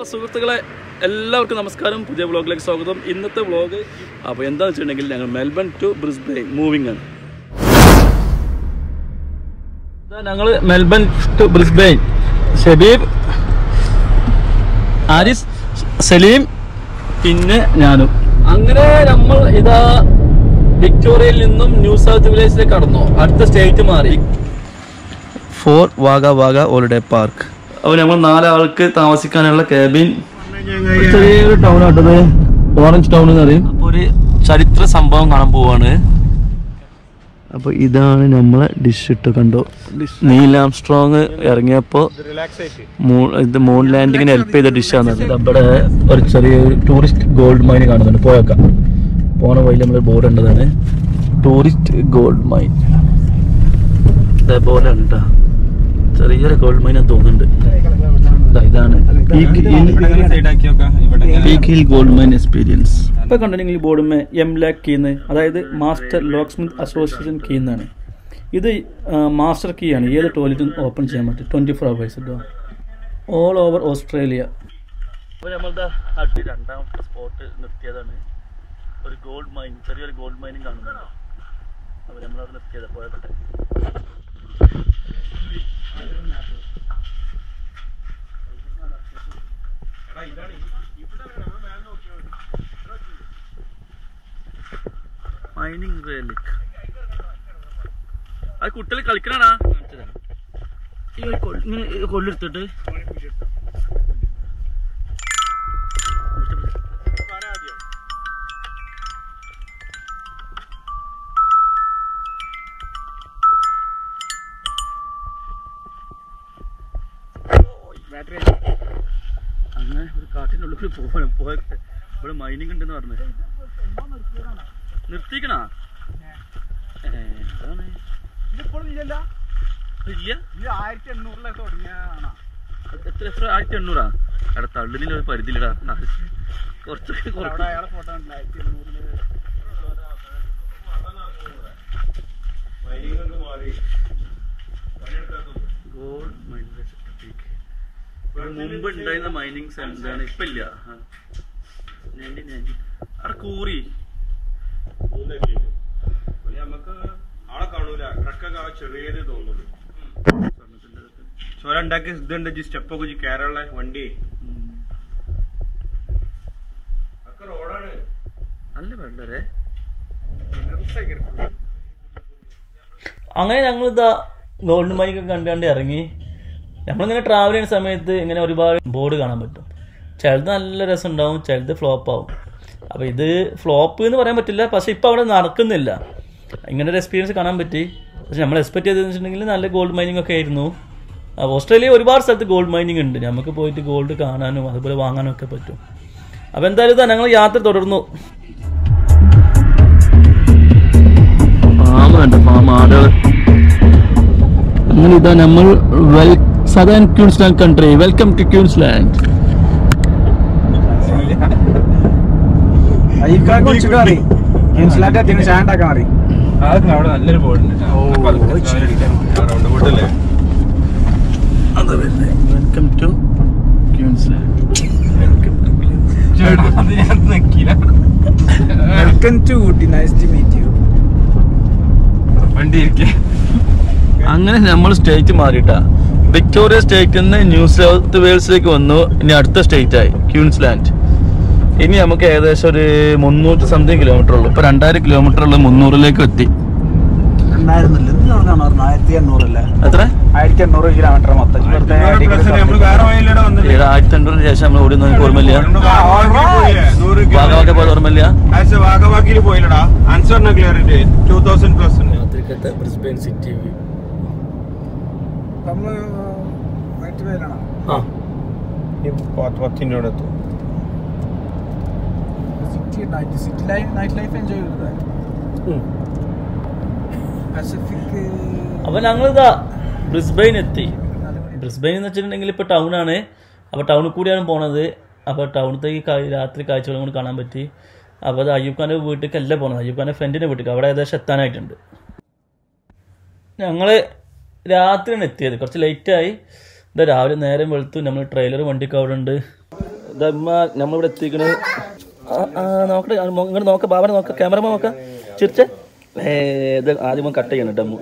അപ്പോൾ സുഹൃത്തുക്കളെ എല്ലാവർക്കും നമസ്കാരം. പുതിയ വ്ളോഗിലേക്ക് സ്വാഗതം. ഇന്നത്തെ വ്ളോഗ് അപ്പോൾ എന്താണെന്ന് വെച്ചിട്ടുണ്ടെങ്കിൽ ഞങ്ങൾ മെൽബൺ ടു ബ്രിസ്ബൺ മൂവിംഗ് ആണ്. ഇതാ ഞങ്ങൾ Melbourne to Brisbane. Shabeeb, Aris, Saleem, പിന്നെ ഞാനും. അങ്ങനെ നമ്മൾ ഇതാ വിക്ടോറിയയിൽ നിന്നും ന്യൂ സൗത്ത് വില്ലേജിലേക്ക് കടന്നു. അടുത്ത സ്റ്റേറ്റ് മാറി for Wagga Wagga holiday park. അപ്പോൾ ഞങ്ങൾ നാലാൾക്ക് താമസിക്കാനുള്ള ക്യാബിൻ. ചെറിയൊരു ടൗൺ ആട്ടത്, ഓറഞ്ച് ടൗൺ എന്ന് പറയും. അപ്പോൾ ഒരു ചരിത്ര സംഭവം കാണാൻ പോവാണ്. അപ്പോൾ ഇതാണ് നമ്മളെ ഡിഷ് ഇട്ട് കണ്ടോ. നീൽ ആംസ്ട്രോങ് ഇറങ്ങിയപ്പോൾ ഇത് മൂൺ ലാൻഡിങ്ങിന് ഹെൽപ്പ് ചെയ്ത ഡിഷാണ്. നമ്മുടെ ഒരു ചെറിയ ടൂറിസ്റ്റ് ഗോൾഡ് മൈൻ കാണുന്നുണ്ട്. പോയേക്കാം, പോണ വഴിയിൽ നമ്മൾ ബോർഡ് ഉണ്ടതാണ് ടൂറിസ്റ്റ് ഗോൾഡ് മൈൻ. അതേപോലെ ഉണ്ടോ ചെറിയൊരു ഗോൾഡ് മൈൻ തോന്നുന്നുണ്ട്. ഇതാണ് ഗോൾഡ് മൈൻ എക്സ്പീരിയൻസ്. ഇപ്പൊ കണ്ടിട്ടുണ്ടെങ്കിൽ ഈ ബോർഡുമേ എം ലാക്ക് കീന്ന്, അതായത് മാസ്റ്റർ ലോക്ക് സ്മിത്ത് അസോസിയേഷൻ കീന്നാണ്. ഇത് മാസ്റ്റർ കീ ആണ്. ഏത് ടോയ്ലറ്റും ഓപ്പൺ ചെയ്യാൻ പറ്റും 24 hours കേട്ടോ, ഓൾ ഓവർ ഓസ്ട്രേലിയ. അപ്പോൾ നമ്മളുടെ അടുത്ത് രണ്ടാമത്തെ സ്പോട്ട് നിർത്തിയതാണ്. ഒരു ഗോൾഡ് മൈൻ, ചെറിയൊരു ഗോൾഡ് മൈനും കാണുന്നുണ്ടോ. അപ്പോൾ നമ്മളവിടെ നിർത്തിയത് പോയപ്പെട്ടെ. അത് കുട്ടികൾ കളിക്കണാണ് ഇങ്ങനെ കൊല്ലെടുത്തിട്ട്. അങ്ങനെ ഒരു കാട്ടിനുള്ളിൽ പോകണം. പോയൊക്കെ ഇവിടെ മൈനിങ് ഉണ്ടെന്ന് പറഞ്ഞു. നിർത്തിക്കണോ? എത്ര എത്ര 1800 അവിടെ തള്ളിനില്ല, ഒരു പരിധിയിലിടാ കുറച്ചൊക്കെ. മുമ്പ് ഉണ്ടായിരുന്ന മൈനിങ് സെന്ററാണ്, ഇപ്പൊ ഇല്ല. അവിടെ കൂറി നമുക്ക് ആളെ കാണൂല, ട്രക്കൊക്കെ ചെറിയത് തോന്നുള്ളൂ. ചോര ഉണ്ടാക്കി ഇതുണ്ട്, സ്റ്റെപ്പൊക്കെ കയറുള്ള വണ്ടി ഒക്കെ റോഡാണ്. നല്ല വേണ്ടേ. അങ്ങനെ ഞങ്ങൾ ഇതാ ഗോൾഡ് മൈനൊക്കെ കണ്ടുകൊണ്ട് ഇറങ്ങി. നമ്മളിങ്ങനെ ട്രാവൽ ചെയ്യുന്ന സമയത്ത് ഇങ്ങനെ ഒരുപാട് ബോർഡ് കാണാൻ പറ്റും. ചിലത് നല്ല രസമുണ്ടാവും, ചിലത് ഫ്ലോപ്പാവും. അപ്പോൾ ഇത് ഫ്ലോപ്പ് എന്ന് പറയാൻ പറ്റില്ല, പക്ഷേ ഇപ്പോൾ അവിടെ നടക്കുന്നില്ല. ഇങ്ങനൊരു എക്സ്പീരിയൻസ് കാണാൻ പറ്റി. പക്ഷേ നമ്മൾ എക്സ്പെക്ട് ചെയ്തതെന്ന് വെച്ചിട്ടുണ്ടെങ്കിൽ നല്ല ഗോൾഡ് മൈനിങ് ഒക്കെ ആയിരുന്നു. ഓസ്ട്രേലിയ ഒരുപാട് സ്ഥലത്ത് ഗോൾഡ് മൈനിങ് ഉണ്ട്, നമുക്ക് പോയിട്ട് ഗോൾഡ് കാണാനും അതുപോലെ വാങ്ങാനും ഒക്കെ പറ്റും. അപ്പോൾ എന്തായാലും ഇതാ ഞങ്ങൾ യാത്ര തുടർന്നു. അങ്ങനെ ഇതാ നമ്മൾ Southern Queensland country. Welcome to Queensland. Ayika kochukari. Queensland a thinu sand akari. Adha avada nalluru board undu. Oh, round board alle. Adha venne. Welcome to Queensland. Welcome to Queensland. Chadu adha nakila. Welcome to Ooty. Nice to meet you. Vandi irke. Angane nammal state maarita. Victoria സ്റ്റേറ്റിൽ നിന്ന് new south വെയിൽസിലേക്ക് വന്നു. ഇനി അടുത്ത സ്റ്റേറ്റായി Queensland. ഇനി നമുക്ക് ഏകദേശം ഒരു 300 something kilometre ഉള്ളു. ഇപ്പൊ 2000 kilometer ഉള്ള 300 എത്തി. എത്ര 1800 kilometer മൊത്തം. 1800 ശേഷം നമ്മൾ ഓടി നമുക്ക് ഓർമ്മയില്ല. വാഗവാഗ പോയത് ഓർമ്മയില്ല. ബ്രിസ്ബൺ സിറ്റി വ്യൂ അപ്പം ഞങ്ങളിതാ ബ്രിസ്ബൺ എത്തി. ബ്രിസ്ബൺ എന്ന് വെച്ചിട്ടുണ്ടെങ്കിൽ ഇപ്പോൾ ടൗണാണ്. അപ്പോൾ ടൗണിൽ കൂടിയാണ് പോണത്. അപ്പോൾ ടൗണിലേക്ക് രാത്രി കാഴ്ചകളും കൂടി കാണാൻ പറ്റി. അപ്പോൾ അത് അയ്യൂബ് ഖാൻ്റെ വീട്ടിലേക്ക് അല്ല പോണത്, അയ്യൂബ് ഖാൻ്റെ ഫ്രണ്ടിൻ്റെ വീട്ടിലേക്ക്. അവിടെ ഏകദേശം എത്താനായിട്ടുണ്ട്. ഞങ്ങൾ രാത്രിയാണ് എത്തിയത്, കുറച്ച് ലേറ്റായി. രാവിലെ നേരം വെളുത്തു നമ്മൾ ട്രെയിലർ വണ്ടിക്ക് അവിടെ ഉണ്ട്. ഇതമ്മ നമ്മളിവിടെ എത്തിക്കണ നോക്കട്ടെ, ഇങ്ങോട്ട് നോക്ക ബാബനെ നോക്ക, ക്യാമറമാ നോക്ക ചിരിച്ച. ഇത് ആദ്യം കട്ട് ചെയ്യണം കേട്ടോ.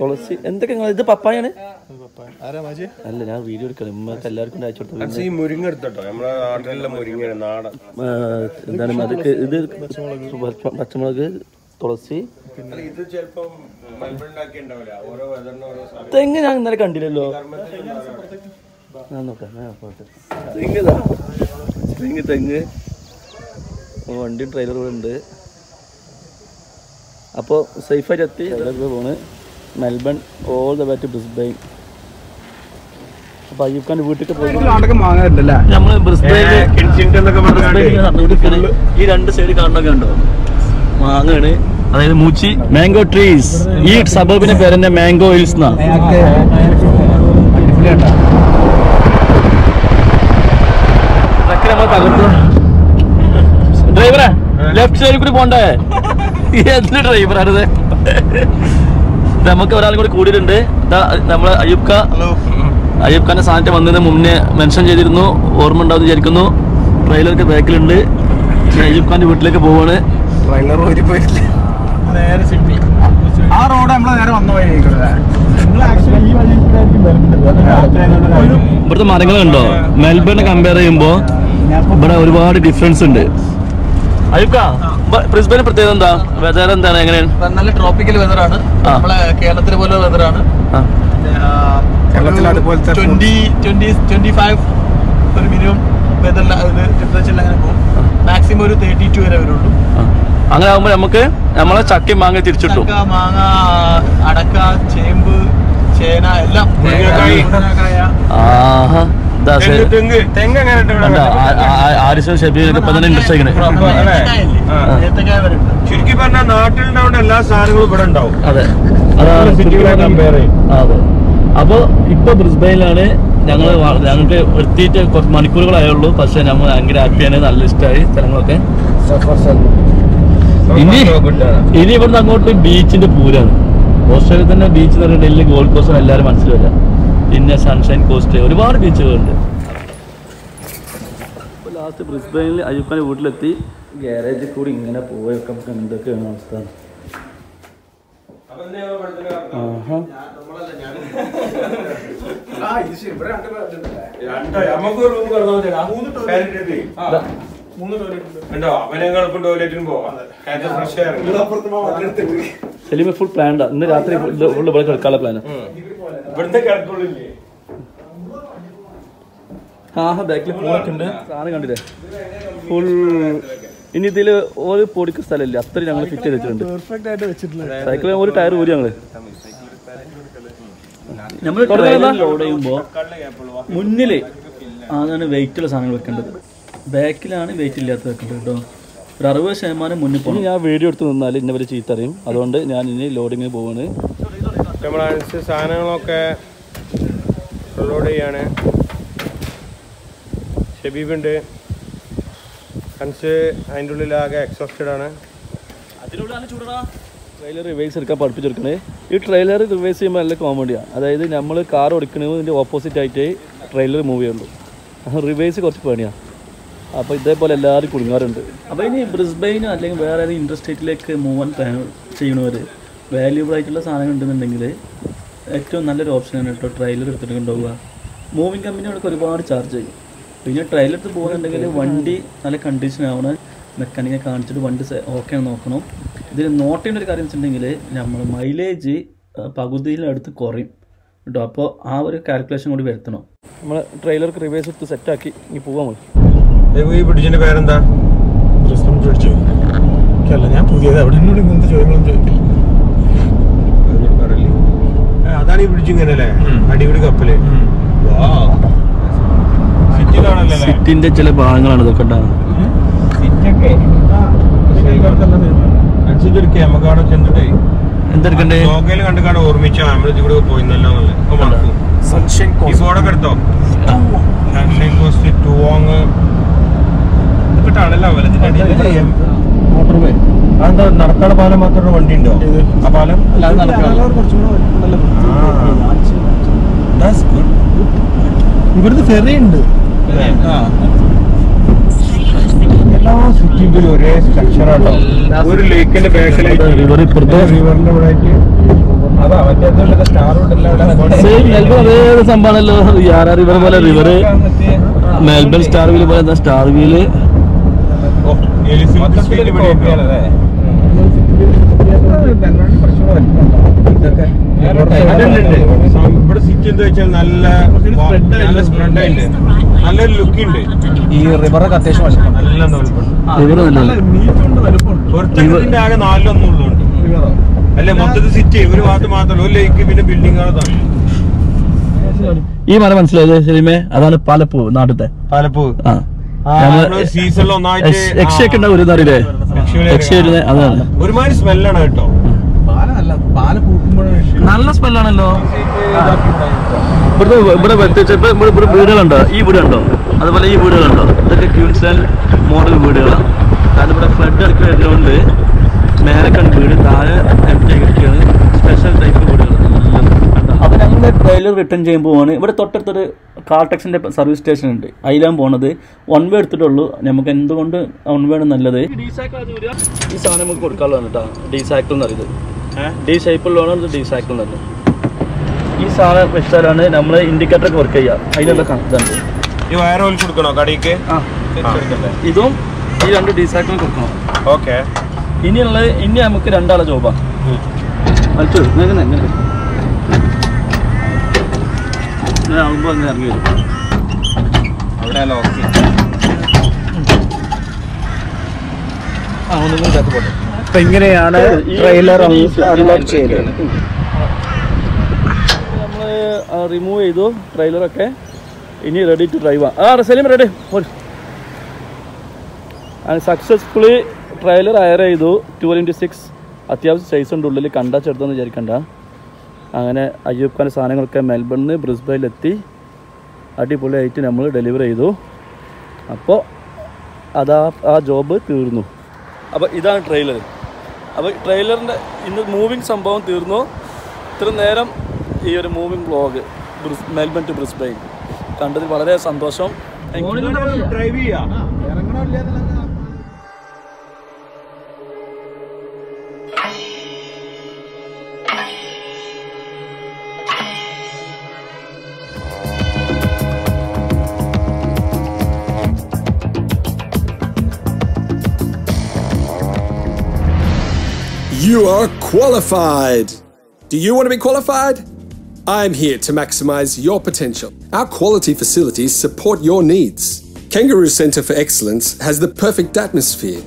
തുളസി എന്തൊക്കെ ഇത് പപ്പായാണ് അല്ല, ഞാൻ വീഡിയോ എടുക്കണം. ഇമ്മക്ക് എല്ലാവർക്കും അയച്ചു കൊടുത്തു. മുരിങ്ങ എടുത്തോ നമ്മുടെ നാട്ടിലുള്ള മുരിങ്ങ നാടൻ എന്താണ് അതൊക്കെ. ഇത് പച്ചമുളക്, തുളസി, തെങ്ങ്. ഞാൻ ഇന്നലെ കണ്ടില്ലല്ലോ. തെങ്ങ് തെങ്ങ് വണ്ടി ട്രെയിലറുകളുണ്ട്. അപ്പോൾ സേഫായിട്ട് എത്തി പോണ്. Melbourne all the way to Brisbane. അപ്പോൾ അയ്യൂബ് ഖാൻ്റെ വീട്ടിൽ പോയി നമ്മൾ ബ്രിസ്ബൺ ഈ രണ്ട് സൈഡ് കാണണൊക്കെ ഉണ്ടോ? മാങ്ങയാണ്, അതായത് മൂച്ചി, മാംഗോ ട്രീസ്. ഈ സബർബിന്റെ പേര് തന്നെ മാംഗോ ഹിൽസ് എന്നാണ്. ഡ്രൈവറെ ലെഫ്റ്റ് സൈഡിൽ കൂടി പോണ്ടേ? എന്ത് ഡ്രൈവറാണിത്? നമുക്ക് ഒരാൾ കൂടി കൂടിയിട്ടുണ്ട്. നമ്മള് അയ്യൂബ് ഖാന്റെ സാധനം വന്നതിന് മുന്നേ മെൻഷൻ ചെയ്തിരുന്നു, ഓർമ്മ ഉണ്ടാവും വിചാരിക്കുന്നു. ട്രെയിലൊക്കെ ബാക്കിലുണ്ട്. അയ്യൂബ് ഖാന്റെ വീട്ടിലേക്ക് പോവാണ്. ആ റോഡ് നമ്മളെ നേരെ വന്നു ഇവിടുത്തെ മരങ്ങളുണ്ടോ? മെൽബണിനെ കമ്പയർ ചെയ്യുമ്പോ ഇവിടെ ഒരുപാട് ഡിഫറൻസ് ഉണ്ട്. അയ്യൂബ് ഖാ, ബ്രിസ്ബണിന് പ്രത്യേകത എന്താ? വെതർ എന്താണ്? എങ്ങനെയാണ്? നല്ല ട്രോപ്പിക്കൽ വെതറാണ്. നമ്മളെ കേരളത്തിലെ പോലെ വെതറാണ്. ഒരു മിനിമം വെതറിൽ ടെമ്പറേച്ചറിൽ അങ്ങനെ പോകും. മാക്സിമം ഒരു 32 വരെ വരുള്ളൂ. അങ്ങനെ ആകുമ്പോൾ നമുക്ക് നമ്മളെ ചക്ക മാങ്ങ തിരിച്ചിട്ടു. മാങ്ങ, അടക്ക, ചേമ്പ്, ചേന എല്ലാം. ചുരുക്കി പറഞ്ഞ നാട്ടിലുണ്ടാവുന്ന എല്ലാ സാധനങ്ങളും ഇവിടെ ഉണ്ടാവും. അപ്പൊ ഇപ്പൊ ബ്രിസ്ബണിലാണ് ഞങ്ങൾക്ക് എത്തിയിട്ട് കുറച്ച് മണിക്കൂറുകളായുള്ളൂ. പക്ഷെ നമ്മൾ ഭയങ്കര ഹാപ്പിയാണ്. നല്ല ഇഷ്ടമായി സ്ഥലങ്ങളൊക്കെ. ഇനി ഇവിടുന്ന് അങ്ങോട്ട് ബീച്ചിന്റെ പൂരാണ്. ഓസ്ട്രേലിയ തന്നെ ബീച്ച് എന്ന് പറഞ്ഞാൽ ഡൽഹി ഗോൾഡ് കോസ്റ്റ് എല്ലാവരും മനസ്സിൽ വരാം. പിന്നെ സൺഷൈൻ കോസ്റ്റ്, ഒരുപാട് ബീച്ചുകളുണ്ട്. അപ്പോൾ ലാസ്റ്റ് ബ്രിസ്ബണിൽ അയ്യൂബ് ഖാൻ്റെ വീട്ടിലെത്തി. ഗ്യാരേജിൽ കൂടി ഇങ്ങനെ പോയൊക്കെ നമുക്ക് എന്തൊക്കെയാണ് അവസ്ഥ. സെലിമ ഫുൾ പ്ലാൻഡാ. ഇന്ന് രാത്രി ഫുള്ള് ഇവിടെ കിടക്കാനുള്ള പ്ലാനാ. ബാക്കിൽ പോയിട്ടുണ്ട്. സാധനം കണ്ടില്ലേ ഫുൾ. ഇനി ഇതിൽ ഒരു പൊടിക്ക് സ്ഥലമില്ല. അത്രയും ഞങ്ങൾ ഫിറ്റ് ചെയ്ത് വെച്ചിട്ടുണ്ട്. സൈക്കിൾ ഒരു ടയർ പോലും ഞങ്ങള് നമ്മൾ ലോഡ് ചെയ്യുമ്പോൾ മുന്നിൽ അതാണ് വെയിറ്റുള്ള സാധനങ്ങൾ വെക്കേണ്ടത്. ബാക്കിലാണ് വെയിറ്റ് ഇല്ലാത്ത വെക്കേണ്ടത് കേട്ടോ. ഒരു 60% മുന്നിൽ പോകണം. ഞാൻ വീഡിയോ എടുത്ത് നിന്നാൽ ഇന്നവർ ചീത്തറിയും. അതുകൊണ്ട് ഞാൻ ഇനി ലോഡിങ്ങിന് പോവാണ്. നമ്മളനുസരിച്ച് സാധനങ്ങളൊക്കെ ലോഡ് ചെയ്യാണ്. ഷബീബുണ്ട്. കൺസ് അതിൻ്റെ ഉള്ളിലാകെ എക്സോസ്റ്റഡ് ആണ്. ട്രെയിലർ റിവേഴ്സ് എടുക്കാൻ പഠിപ്പിച്ചെടുക്കണേ. ഈ ട്രെയിലർ റിവേഴ്സ് ചെയ്യുമ്പോൾ നല്ല കോമഡിയാണ്. അതായത് നമ്മൾ കാർ ഓടിക്കുന്നതിൻ്റെ ഓപ്പോസിറ്റ് ആയിട്ട് ട്രെയിലർ മൂവ് ചെയ്യുള്ളൂ. റിവേഴ്സ് കുറച്ച് പണിയാണ്. അപ്പോൾ ഇതേപോലെ എല്ലാവരും കുടുങ്ങാറുണ്ട്. അപ്പോൾ ഇനി ബ്രിസ്ബെയിനോ അല്ലെങ്കിൽ വേറെ ഏതെങ്കിലും ഇൻഡസ്ട്രീറ്റിലേക്ക് മൂവ് ആൻ പ്ലാൻ ചെയ്യണവർ വാല്യൂബിൾ ആയിട്ടുള്ള സാധനം ഉണ്ടെന്നുണ്ടെങ്കിൽ ഏറ്റവും നല്ലൊരു ഓപ്ഷനാണ് കേട്ടോ ട്രെയിലർ എടുത്തിട്ട് കൊണ്ടുപോവുക. മൂവിങ് കമ്പനികൾക്ക് ഒരുപാട് ചാർജ് ചെയ്യും. പിന്നെ ട്രെയിലർ എടുത്ത് പോകുന്നുണ്ടെങ്കിൽ വണ്ടി നല്ല കണ്ടീഷൻ ആവണം. മെക്കാനിക്കിനെ കാണിച്ചിട്ട് വണ്ടി ഓക്കെ ആണ് നോക്കണം. ഇതിൽ നോട്ട് ചെയ്യേണ്ട ഒരു കാര്യം വെച്ചിട്ടുണ്ടെങ്കിൽ നമ്മൾ മൈലേജ് പകുതിയിലടുത്ത് കുറയും കേട്ടോ. അപ്പോൾ ആ ഒരു കാൽക്കുലേഷൻ കൂടി വരുത്തണം. നമ്മൾ ട്രെയിലർക്ക് റിവേഴ്സ് എടുത്ത് സെറ്റാക്കി ഇനി പോകാൻ മതി. ഈ ബ്രിഡ്ജിൻ്റെ പേരെന്താ? ബ്രിഡ്ജ് അല്ല, ഞാൻ പുതിയത്. അവിടെ എന്നോട് ഇങ്ങനത്തെ ചോദ്യങ്ങളും ചോദിക്കില്ല. അതാണ് ഈ ബ്രിഡ്ജ്. ഇങ്ങനല്ലേ അടിപൊളി കപ്പല്. സിറ്റിന്റെ ചില ഭാഗങ്ങളാണ് ഇതൊക്കെ ഉണ്ടാകുന്നത്. എന്തെടുക്കണ്ടേ? ഓർമ്മിച്ച എടുത്തോ നടക്കാട് പാലം മാത്രമേ വണ്ടി ഉണ്ടോ? ആ പാലം ഇവിടുന്ന് ഫെറി ഉണ്ട്. എല്ലാ സിറ്റിയിലും ഒരേ സ്ട്രക്ചർ ആണോ? ഒരു ലേക്കിന്റെ ബാക്കിലായിട്ട് റിവർ, ഇപ്പുറത്തെ റിവറിന്റെ ഇവിടേക്ക് അതാ മറ്റേ സ്റ്റാർ ഉണ്ടല്ലോ. സെയിം മെൽബൺ അതേ സംഭവമാണല്ലോ. യാരാ റിവർ പോലെ റിവർ, മെൽബൺ സ്റ്റാർ വീല് പോലെ സ്റ്റാർ വീല്. ഇവിടെ സിറ്റി എന്താ വെച്ചാൽ നല്ല നല്ല സ്പ്രെഡ് ആയിട്ട് നല്ലൊരു ലുക്ക് ഉണ്ട്. ഈ റിവറൊക്കെ അത്യാവശ്യം നല്ല ഒരുത്തരത്തിന്റെ ആകെ നാലിലൊന്നും ഉള്ളതുണ്ട് അല്ലെ. മൊത്തത്തിൽ സിറ്റി ഒരു ഭാഗത്ത് മാത്രമല്ല, ഒരു ലേക്ക് പിന്നെ ബിൽഡിംഗ് ആണ്. ഈ മല മനസ്സിലായത് സിനിമേ? അതാണ് പാലപ്പൂ, നാട്ടിലത്തെ പാലപ്പൂ. സീസണിൽ ഒന്നായിട്ട് യക്ഷയൊക്കെ ഉണ്ടാവും. ഒരുന്നറിയില്ലേ അതാണ് ഒരുമാതിരി സ്മെല്ലാണ് കേട്ടോ. നല്ല സ്മെല്ലാണല്ലോ. ഇവിടുത്തെ ഇവിടെ ഇവിടെ വീടുകളുണ്ടോ? ഈ വീടുണ്ടോ? അതുപോലെ ഈ വീടുകളുണ്ടോ? ഇതൊക്കെ ക്വീൻസ്ലാൻഡ് മോഡൽ വീടുകളാണ്. കാരണം ഇവിടെ ഫ്ലഡ് ഇറക്കി വരുന്നതുകൊണ്ട് മേലക്കൺ വീട് താഴെ ഇറക്കിയാണ്. സ്പെഷ്യൽ ടൈപ്പ് വീടുകൾ. അപ്പോൾ ഞങ്ങളുടെ ട്രെയിലർ റിട്ടേൺ ചെയ്യുമ്പോൾ പോവാണ്. ഇവിടെ തൊട്ടടുത്തൊരു കാർടെക്സിൻ്റെ സർവീസ് സ്റ്റേഷൻ ഉണ്ട്. അതിലാണ് പോണത്. വൺ വേ എടുത്തിട്ടുള്ളൂ. നമുക്ക് എന്തുകൊണ്ട് വൺ വേ ആണ് നല്ലത്. ഈ സാധനം നമുക്ക് കൊടുക്കാനുള്ളതാണ് കേട്ടോ. ഡി സൈക്കിൾ എന്ന് പറയുന്നത് ഡി ഷേപ്പിലുള്ളതാണ്. ഡി സൈക്കിൾ തന്നെ ഈ സാധനം വെച്ചാലാണ് നമ്മൾ ഇൻഡിക്കേറ്ററൊക്കെ വർക്ക് ചെയ്യുക. അതിനുള്ള കണക്കുണ്ട്. ഇതും ഈ രണ്ട് ഡി സൈക്കിളും കൊടുക്കണം. ഓക്കെ. ഇനി നമുക്ക് രണ്ടാളെ ജോബാണ്. ആകുമ്പോൾ അങ്ങനെ ഇറങ്ങി വരും. അവിടെയല്ലോ. ഓക്കെ. ആ ഒന്നും ഇതാക്കി പോട്ടെ. അപ്പൊ ഇങ്ങനെയാണ് ട്രെയിലർ അൺലോക്ക് ചെയ്തത്. നമ്മള് റിമൂവ് ചെയ്തു ട്രെയിലറൊക്കെ. ഇനി റെഡി ടു ഡ്രൈവ് ആ Selim ready. Successfully trailer hire ചെയ്തു. 2x6 അത്യാവശ്യം സൈസ് ഉണ്ട്. ഉള്ളിൽ കണ്ടാ ചെറുതെന്ന് വിചാരിക്കണ്ട. അങ്ങനെ അയ്യൂബ് ഖാൻ്റെ സാധനങ്ങളൊക്കെ മെൽബണിൽ നിന്ന് ബ്രിസ്ബണിലെത്തി അടിപൊളിയായിട്ട് നമ്മൾ ഡെലിവർ ചെയ്തു. അപ്പോൾ അതാ ആ ജോബ് തീർന്നു. അപ്പോൾ ഇതാണ് ട്രെയിലർ. അപ്പോൾ ട്രെയിലറിൻ്റെ ഇന്ന് മൂവിങ് സംഭവം തീർന്നു. ഇത്ര നേരം ഈ ഒരു moving vlog Melbourne to Brisbane കണ്ടതിൽ വളരെ സന്തോഷം. ഡ്രൈവ് ചെയ്യാം. You are qualified. Do you want to be qualified? I'm here to maximize your potential. Our quality facilities support your needs. Kangaroo Centre for Excellence has the perfect atmosphere.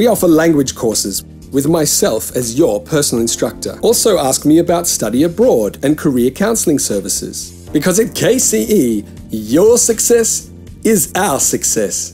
We offer language courses with myself as your personal instructor. Also ask me about study abroad and career counselling services. Because at KCE, your success is our success.